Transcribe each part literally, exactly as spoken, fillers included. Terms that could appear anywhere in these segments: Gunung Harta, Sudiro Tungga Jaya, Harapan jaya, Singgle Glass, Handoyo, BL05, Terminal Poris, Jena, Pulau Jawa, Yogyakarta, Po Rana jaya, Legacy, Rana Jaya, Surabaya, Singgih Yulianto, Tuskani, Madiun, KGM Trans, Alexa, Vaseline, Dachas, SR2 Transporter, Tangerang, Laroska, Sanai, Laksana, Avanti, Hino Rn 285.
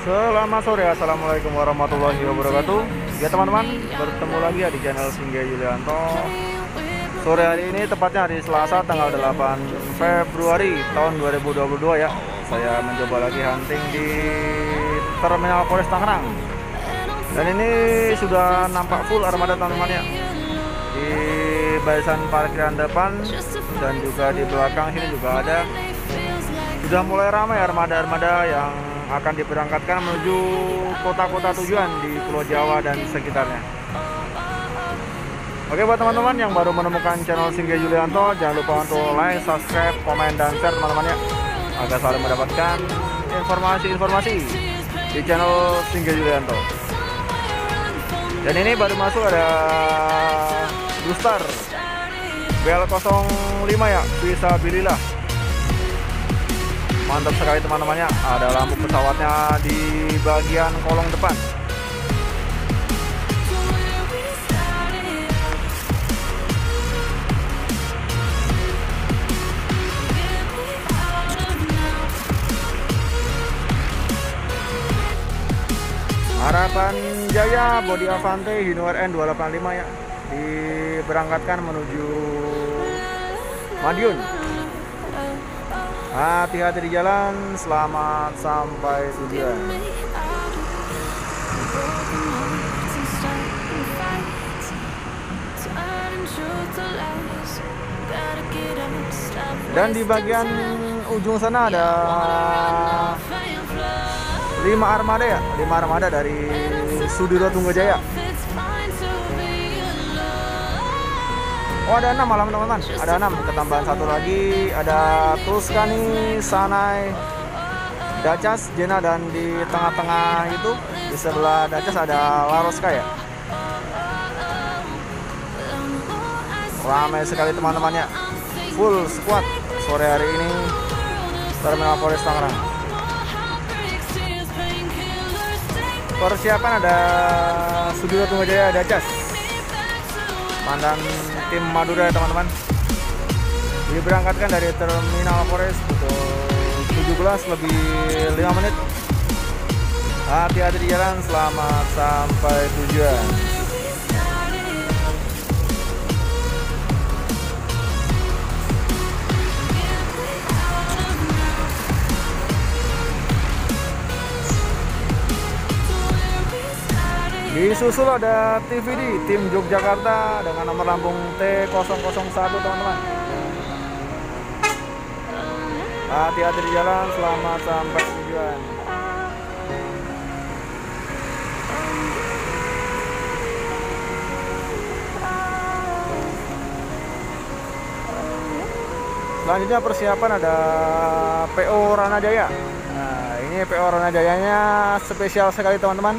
Selamat sore, assalamualaikum warahmatullahi wabarakatuh. Ya teman-teman, bertemu lagi ya di channel Singgih Yulianto. Sore hari ini, tepatnya hari Selasa tanggal delapan Februari tahun dua ribu dua puluh dua ya, saya mencoba lagi hunting di Terminal Poris Tangerang. Dan ini sudah nampak full armada teman-teman ya, di barisan parkiran depan dan juga di belakang sini juga ada. Sudah mulai ramai armada-armada yang akan diberangkatkan menuju kota-kota tujuan di Pulau Jawa dan sekitarnya. Oke, buat teman-teman yang baru menemukan channel Singgih Yulianto, jangan lupa untuk like, subscribe, komen, dan share teman-teman ya, agar selalu mendapatkan informasi-informasi di channel Singgih Yulianto. Dan ini baru masuk ada booster B L nol lima ya, bisa belilah. Mantap sekali teman-temannya, ada lampu pesawatnya di bagian kolong depan. Harapan Jaya, bodi Avanti, Hino R N dua delapan lima ya, diberangkatkan menuju Madiun. Hati-hati di jalan, selamat sampai tujuan. Dan di bagian ujung sana ada lima armada ya, lima armada dari Sudiro Tungga Jaya. Oh, ada enam malam teman-teman, ada enam, ketambahan satu lagi, ada Tuskani, Sanai, Dachas, Jena, dan di tengah-tengah itu, di sebelah Dachas ada Laroska ya. Ramai sekali teman-temannya, full squad sore hari ini Terminal Poris Tangerang. Persiapan ada Sudiro Tungga Jaya, Dachas, Mandan tim Madura ya teman-teman. Diberangkatkan dari Terminal Poris pukul tujuh belas lebih lima menit. Hati-hati di jalan, selamat sampai tujuan. Disusul ada T V D, tim Yogyakarta dengan nomor lambung T nol nol satu teman-teman. Hati-hati di jalan, selamat sampai tujuan. Selanjutnya persiapan ada P O Rana Jaya. Nah, ini P O Rana Jayanya spesial sekali teman-teman,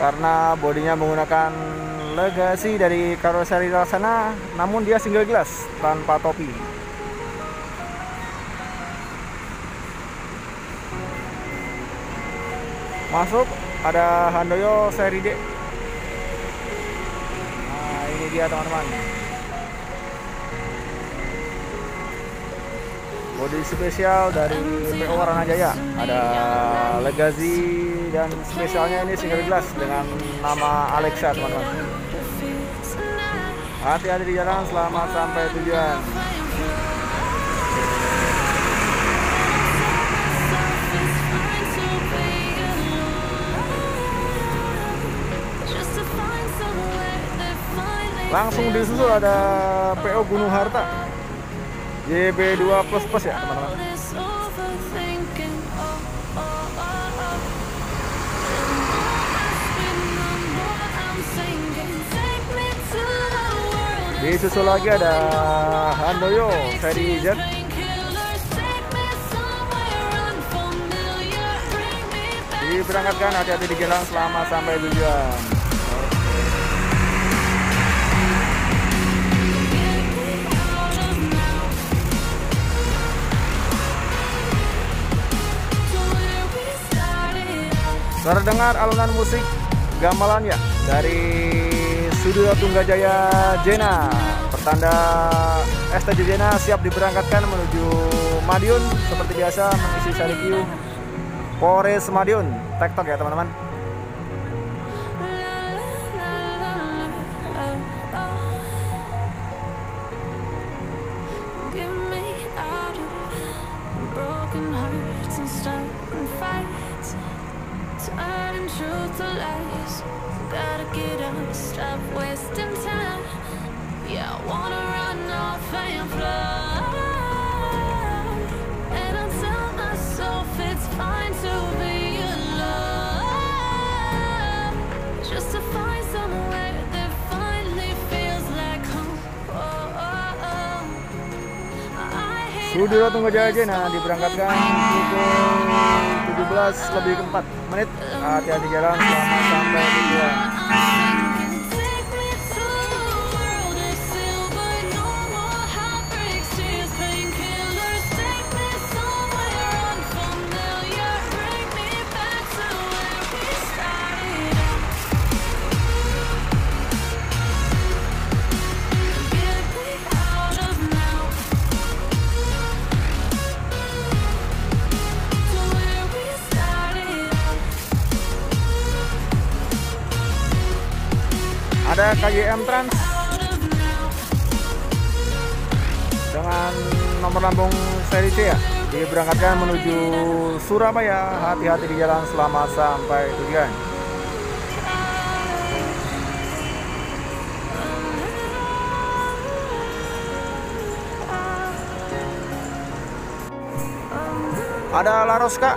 karena bodinya menggunakan legasi dari karoseri Laksana, namun dia single glass tanpa topi. Masuk ada Handoyo seri D. Nah, ini dia teman-teman, bodi spesial dari P O Rana Jaya, ada legasi dan spesialnya ini single glass dengan nama Alexa teman-teman. Hati-hati di jalan, selamat sampai tujuan. Langsung disusul ada P O Gunung Harta J B dua plus plus ya teman-teman. Disusul lagi ada Handoyo seri Z. Diberangkatkan, hati-hati di jalan, selamat sampai tujuan. Terdengar alunan musik gamelan ya dari Sudiro Tungga Jaya Jena, pertanda S T J Jena siap diberangkatkan menuju Madiun seperti biasa mengisi seri Q Polres Madiun. TikTok ya teman-teman. Sudiro Tungga Jaya Jena diberangkatkan pukul tujuh belas lebih empat menit. Hati-hati jalan selama sampai tujuan. Ada K G M Trans dengan nomor lambung seri C ya, diberangkatkan menuju Surabaya. Hati-hati di jalan selama sampai tujuan. Ada Laroska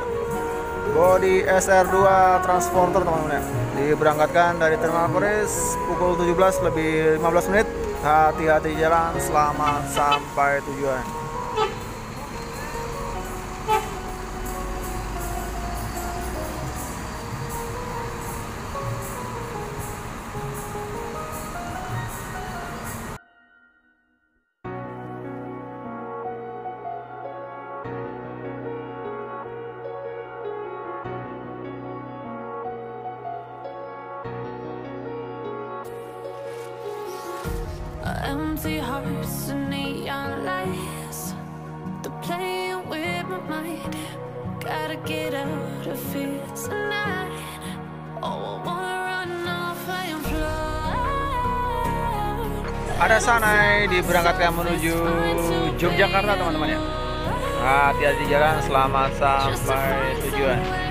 bodi S R dua Transporter teman-teman ya, diberangkatkan dari Terminal Poris pukul tujuh belas lebih lima belas menit. Hati-hati jalan selama sampai tujuan. Empty hearts and neon lights, they're playing with my mind. Gotta get out of here tonight. Oh, I wanna run off and fly. Ada Sanai diberangkatkan menuju Yogyakarta teman-teman ya. Hati-hati jalan selamat sampai tujuan.